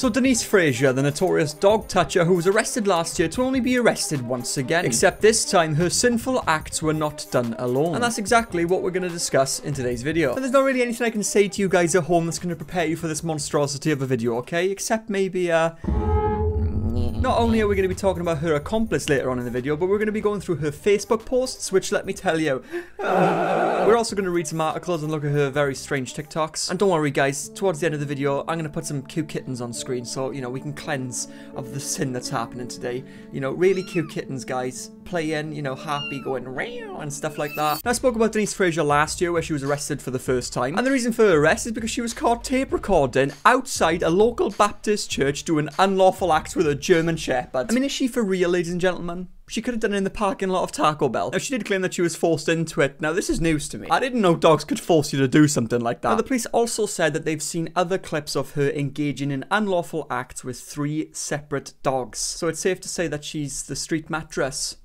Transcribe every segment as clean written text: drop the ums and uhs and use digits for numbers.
So Denise Frazier, the notorious dog toucher who was arrested last year, to only be arrested once again. Except this time, her sinful acts were not done alone. And that's exactly what we're going to discuss in today's video. But there's not really anything I can say to you guys at home that's going to prepare you for this monstrosity of a video, okay? Except maybe, not only are we going to be talking about her accomplice later on in the video, but we're going to be going through her Facebook posts, which, let me tell you, we're also going to read some articles and look at her very strange TikToks. And don't worry guys, towards the end of the video, I'm going to put some cute kittens on screen so, you know, we can cleanse of the sin that's happening today. You know, really cute kittens, guys. Playing, you know, happy, going reow and stuff like that. Now, I spoke about Denise Frazier last year where she was arrested for the first time. And the reason for her arrest is because she was caught tape recording outside a local Baptist church doing unlawful acts with a German Shepherd. I mean, is she for real, ladies and gentlemen? She could have done it in the parking lot of Taco Bell. Now, she did claim that she was forced into it. Now, this is news to me. I didn't know dogs could force you to do something like that. Now, the police also said that they've seen other clips of her engaging in unlawful acts with 3 separate dogs. So it's safe to say that she's the street mattress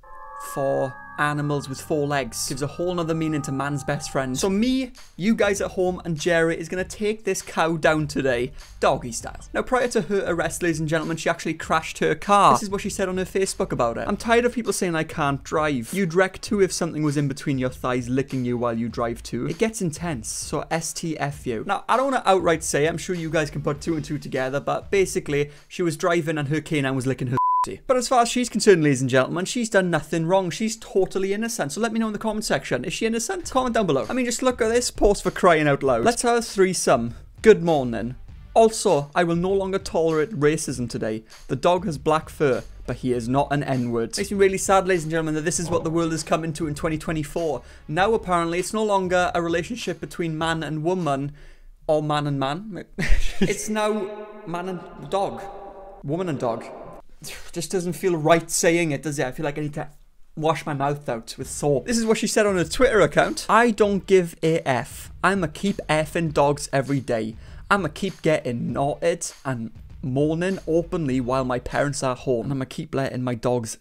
for animals with 4 legs. Gives a whole nother meaning to man's best friend. So me, you guys at home, and Jerry is gonna take this cow down today, doggy style. Now, prior to her arrest, ladies and gentlemen, she actually crashed her car. This is what she said on her Facebook about it. I'm tired of people saying I can't drive. You'd wreck too if something was in between your thighs licking you while you drive too. It gets intense, so STF you. Now, I don't wanna outright say it. I'm sure you guys can put 2 and 2 together, but basically, she was driving and her canine was licking her. But as far as she's concerned, ladies and gentlemen, she's done nothing wrong. She's totally innocent. So let me know in the comment section. Is she innocent? Comment down below. I mean, just look at this post for crying out loud. Let's have a threesome. Good morning. Also, I will no longer tolerate racism today. The dog has black fur, but he is not an N-word. Makes me really sad, ladies and gentlemen, that this is what the world has come into in 2024. Now, apparently, it's no longer a relationship between man and woman, or man and man. It's now man and dog. Woman and dog. Just doesn't feel right saying it, does it? I feel like I need to wash my mouth out with soap. This is what she said on her Twitter account. I don't give a F. I'ma keep effing dogs every day. I'ma keep getting knotted and moaning openly while my parents are home. And I'ma keep letting my dogs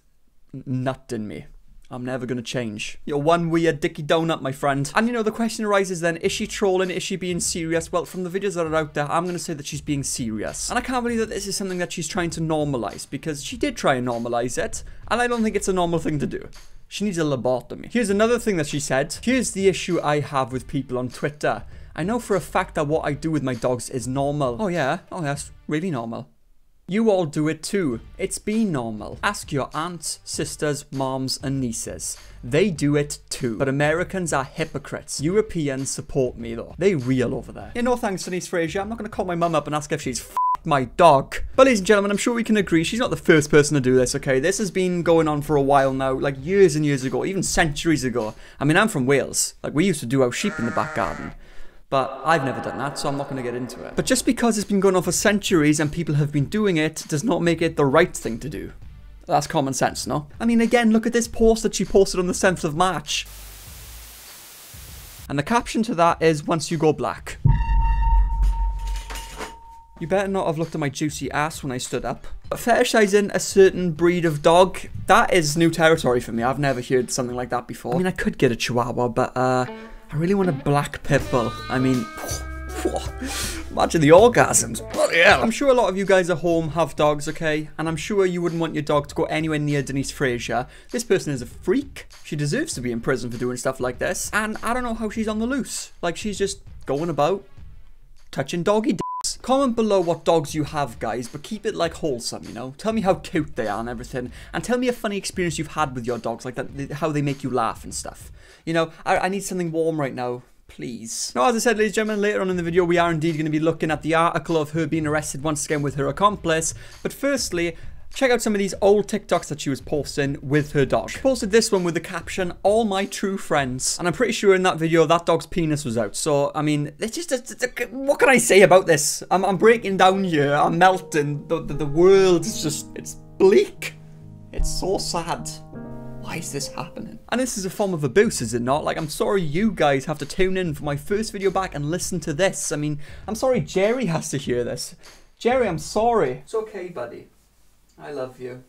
nut in me. I'm never gonna change. You're one weird dicky donut, my friend. And you know, the question arises then, is she trolling? Is she being serious? Well, from the videos that are out there, I'm gonna say that she's being serious. And I can't believe that this is something that she's trying to normalize, because she did try and normalize it, and I don't think it's a normal thing to do. She needs a lobotomy. Here's another thing that she said. Here's the issue I have with people on Twitter. I know for a fact that what I do with my dogs is normal. Oh yeah? Oh, that's really normal. You all do it too. It's been normal. Ask your aunts, sisters, moms and nieces. They do it too. But Americans are hypocrites. Europeans support me though. They real over there. Yeah, no thanks, Denise Frazier. I'm not gonna call my mum up and ask if she's f***ed my dog. But ladies and gentlemen, I'm sure we can agree she's not the first person to do this, okay? This has been going on for a while now, like years and years ago, even centuries ago. I mean, I'm from Wales. Like, we used to do our sheep in the back garden. But I've never done that, so I'm not going to get into it. But just because it's been going on for centuries and people have been doing it, does not make it the right thing to do. That's common sense, no? I mean, again, look at this post that she posted on the 7th of March. And the caption to that is, once you go black. You better not have looked at my juicy ass when I stood up. But fetishizing a certain breed of dog, that is new territory for me. I've never heard something like that before. I mean, I could get a Chihuahua, but, I really want a black pitbull. I mean, imagine the orgasms. Bloody hell. I'm sure a lot of you guys at home have dogs, okay? And I'm sure you wouldn't want your dog to go anywhere near Denise Frazier. This person is a freak. She deserves to be in prison for doing stuff like this. And I don't know how she's on the loose. Like, she's just going about touching doggy dicks. Comment below what dogs you have, guys, but keep it, like, wholesome, you know? Tell me how cute they are and everything. And tell me a funny experience you've had with your dogs, like that, how they make you laugh and stuff. You know, I need something warm right now, please. Now, as I said, ladies and gentlemen, later on in the video, we are indeed going to be looking at the article of her being arrested once again with her accomplice. But firstly, check out some of these old TikToks that she was posting with her dog. She posted this one with the caption, all my true friends. And I'm pretty sure in that video, that dog's penis was out. So, I mean, it's just, what can I say about this? I'm breaking down here, I'm melting. The world is just, it's bleak. It's so sad. Why is this happening? And this is a form of abuse, is it not? Like, I'm sorry you guys have to tune in for my first video back and listen to this. I mean, I'm sorry Jerry has to hear this. Jerry, I'm sorry. It's okay, buddy. I love you.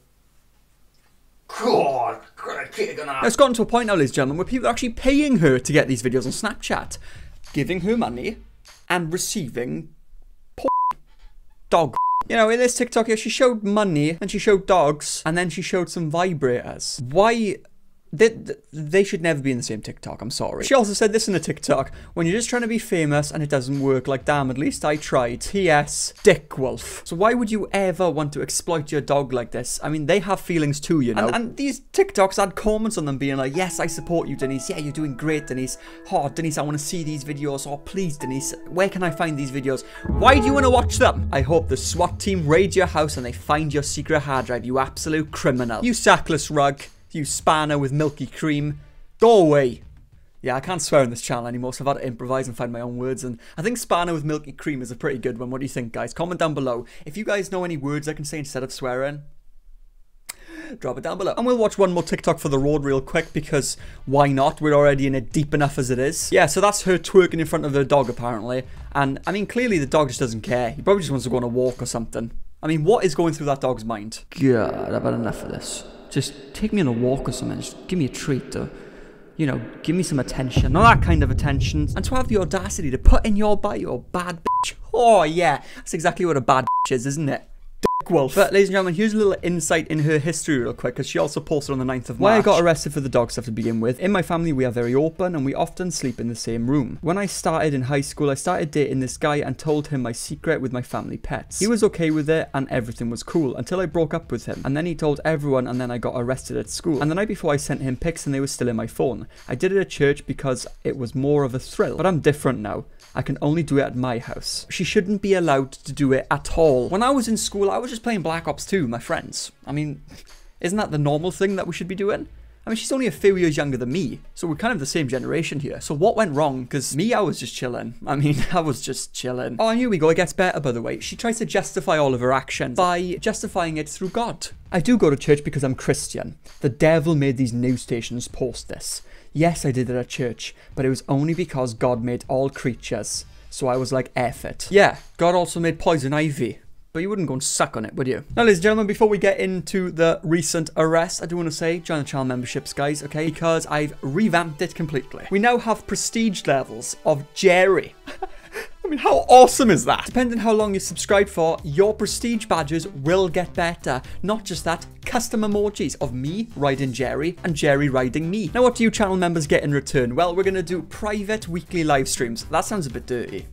God, it's gotten to a point now, ladies and gentlemen, where people are actually paying her to get these videos on Snapchat. Giving her money and receiving dog You know, in this TikTok here, she showed money and she showed dogs and then she showed some vibrators. Why? They should never be in the same TikTok, I'm sorry. She also said this in a TikTok, when you're just trying to be famous and it doesn't work, like, damn, at least I tried. P.S. Dick Wolf. So why would you ever want to exploit your dog like this? I mean, they have feelings too, you know. And these TikToks had comments on them being like, yes, I support you, Denise. Yeah, you're doing great, Denise. Oh, Denise, I want to see these videos. Oh, please, Denise, where can I find these videos? Why do you want to watch them? I hope the SWAT team raid your house and they find your secret hard drive, you absolute criminal. You sackless rug. You spanner with milky cream. Go away. Yeah, I can't swear on this channel anymore, so I've had to improvise and find my own words, and I think spanner with milky cream is a pretty good one. What do you think, guys? Comment down below. If you guys know any words I can say instead of swearing, drop it down below. And we'll watch one more TikTok for the road real quick, because why not? We're already in it deep enough as it is. Yeah, so that's her twerking in front of her dog, apparently. And, I mean, clearly the dog just doesn't care. He probably just wants to go on a walk or something. I mean, what is going through that dog's mind? God, I've had enough of this. Just take me on a walk or something, just give me a treat or, you know, give me some attention. Not that kind of attention. And to have the audacity to put in your bio, bad bitch. Oh yeah, that's exactly what a bad bitch is, isn't it? Dick Wolf. But ladies and gentlemen, here's a little insight in her history real quick, because she also posted on the 9th of March. Why I got arrested for the dog stuff to begin with. In my family, we are very open and we often sleep in the same room. When I started in high school, I started dating this guy and told him my secret with my family pets. He was okay with it and everything was cool until I broke up with him. And then he told everyone and then I got arrested at school. And the night before I sent him pics and they were still in my phone. I did it at church because it was more of a thrill. But I'm different now. I can only do it at my house. She shouldn't be allowed to do it at all. When I was in school, I was just playing Black Ops 2 with my friends. I mean, isn't that the normal thing that we should be doing? I mean, she's only a few years younger than me, so we're kind of the same generation here. So what went wrong? Because me, I was just chilling. I mean, I was just chilling. Oh, and here we go. It gets better, by the way. She tries to justify all of her actions by justifying it through God. I do go to church because I'm Christian. The devil made these news stations post this. Yes, I did it at church, but it was only because God made all creatures. So I was like, F it. Yeah, God also made poison ivy. But you wouldn't go and suck on it, would you? Now, ladies and gentlemen, before we get into the recent arrest, I do want to say, join the channel memberships, guys, okay? Because I've revamped it completely. We now have prestige levels of Jerry. I mean, how awesome is that? Depending on how long you subscribe for, your prestige badges will get better. Not just that, custom emojis of me riding Jerry and Jerry riding me. Now, what do you channel members get in return? Well, we're going to do private weekly live streams. That sounds a bit dirty.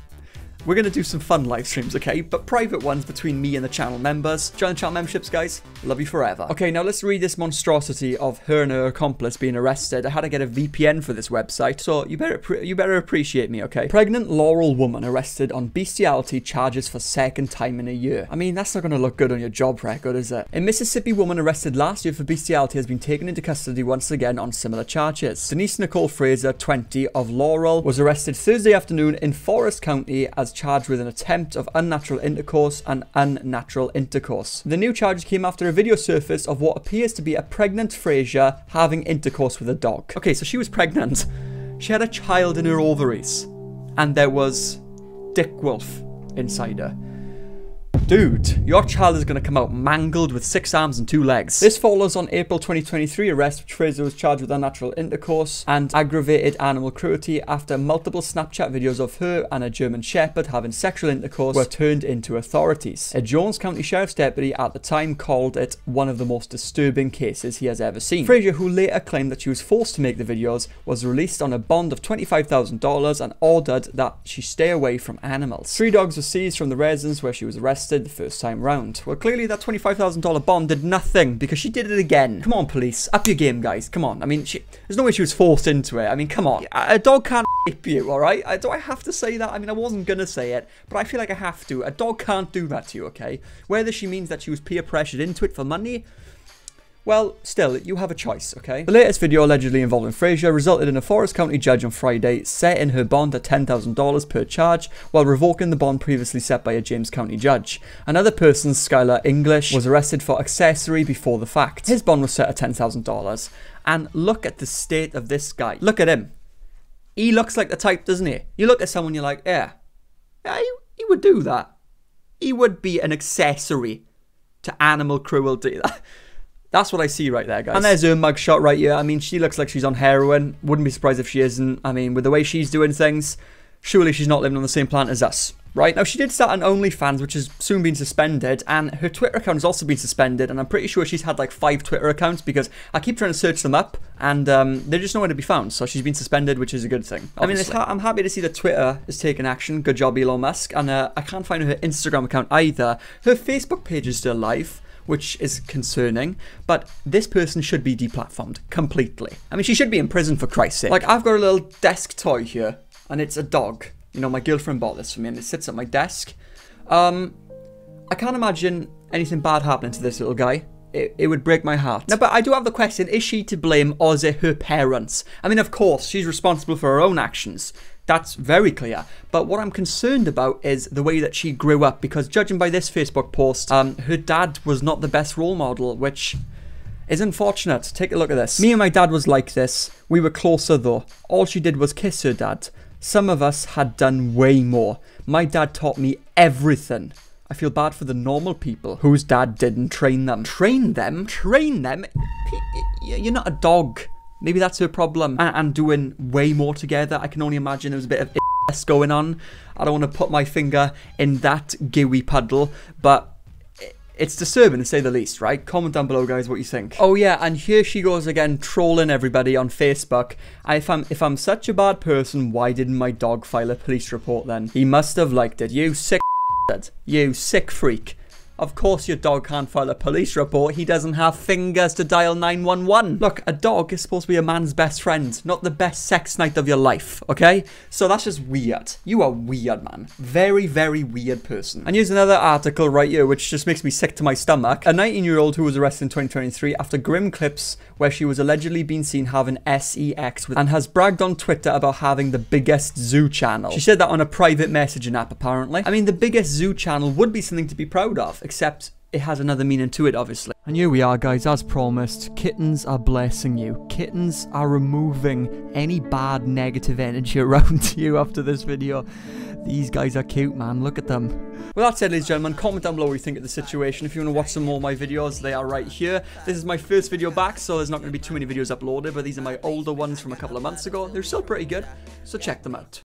We're going to do some fun live streams, okay? But private ones between me and the channel members. Join the channel memberships, guys. Love you forever. Okay, now let's read this monstrosity of her and her accomplice being arrested. I had to get a VPN for this website, so you better appreciate me, okay? Pregnant Laurel woman arrested on bestiality charges for second time in a year. I mean, that's not going to look good on your job record, is it? A Mississippi woman arrested last year for bestiality has been taken into custody once again on similar charges. Denise Nicole Frazier, 20, of Laurel, was arrested Thursday afternoon in Forest County as charged with an attempt of unnatural intercourse and The new charges came after a video surfaced of what appears to be a pregnant Frazier having intercourse with a dog. Okay, so she was pregnant. She had a child in her ovaries. And there was Dick Wolf inside her. Dude, your child is going to come out mangled with 6 arms and 2 legs. This follows on April 2023 arrest, which Fraser was charged with unnatural intercourse and aggravated animal cruelty after multiple Snapchat videos of her and a German shepherd having sexual intercourse were turned into authorities. A Jones County Sheriff's deputy at the time called it one of the most disturbing cases he has ever seen. Fraser, who later claimed that she was forced to make the videos, was released on a bond of $25,000 and ordered that she stay away from animals. 3 dogs were seized from the residence where she was arrested the first time round. Well, clearly that $25,000 bond did nothing because she did it again. Come on, police. Up your game, guys. Come on. I mean, there's no way she was forced into it. I mean, come on. A dog can't rape you, all right? Do I have to say that? I mean, I wasn't going to say it, but I feel like I have to. A dog can't do that to you, okay? Whether she means that she was peer pressured into it for money, well, still, you have a choice, okay? The latest video allegedly involving Frazier resulted in a Forest County judge on Friday setting her bond at $10,000 per charge while revoking the bond previously set by a James County judge. Another person, Skylar English, was arrested for accessory before the fact. His bond was set at $10,000. And look at the state of this guy. Look at him. He looks like the type, doesn't he? You look at someone, you're like, yeah, he would do that. He would be an accessory to animal cruelty. That's what I see right there, guys. And there's her mugshot right here. I mean, she looks like she's on heroin. Wouldn't be surprised if she isn't. I mean, with the way she's doing things, surely she's not living on the same planet as us. right? Now, she did start an OnlyFans, which has soon been suspended, and her Twitter account has also been suspended, and I'm pretty sure she's had like 5 Twitter accounts because I keep trying to search them up, and they're just nowhere to be found, so she's been suspended, which is a good thing. Obviously. I mean, I'm happy to see that Twitter has taken action. Good job, Elon Musk. And I can't find her Instagram account either. Her Facebook page is still live, which is concerning, but this person should be deplatformed completely. I mean, she should be in prison, for Christ's sake. Like, I've got a little desk toy here, and it's a dog. You know, my girlfriend bought this for me, and it sits at my desk. I can't imagine anything bad happening to this little guy. It would break my heart. Now, but I do have the question, is she to blame, or is it her parents? I mean, of course, she's responsible for her own actions. That's very clear. But what I'm concerned about is the way that she grew up, because judging by this Facebook post, her dad was not the best role model, which is unfortunate. Take a look at this. Me and my dad was like this. We were closer, though. All she did was kiss her dad. Some of us had done way more. My dad taught me everything. I feel bad for the normal people whose dad didn't train them. Train them? Train them? You're not a dog. Maybe that's her problem. And doing way more together. I can only imagine there was a bit of I***ness going on. I don't want to put my finger in that gooey puddle, but it's disturbing, to say the least, right? Comment down below, guys, what you think. Oh yeah, and here she goes again, trolling everybody on Facebook. If I'm such a bad person, why didn't my dog file a police report then? He must have liked it. You sick bastard. You sick freak. Of course your dog can't file a police report. He doesn't have fingers to dial 911. Look, a dog is supposed to be a man's best friend, not the best sex night of your life, okay? So that's just weird. You are weird, man. Very, very weird person. And here's another article right here, which just makes me sick to my stomach. A 19-year-old who was arrested in 2023 after grim clips where she was allegedly being seen having sex with, and has bragged on Twitter about having the biggest zoo channel. She said that on a private messaging app, apparently. I mean, the biggest zoo channel would be something to be proud of, except it has another meaning to it, obviously. And here we are, guys, as promised. Kittens are blessing you. Kittens are removing any bad negative energy around you after this video. These guys are cute, man. Look at them. Well, that's it, ladies and gentlemen. Comment down below what you think of the situation. If you want to watch some more of my videos, they are right here. This is my first video back, so there's not going to be too many videos uploaded, but these are my older ones from a couple of months ago. They're still pretty good, so check them out.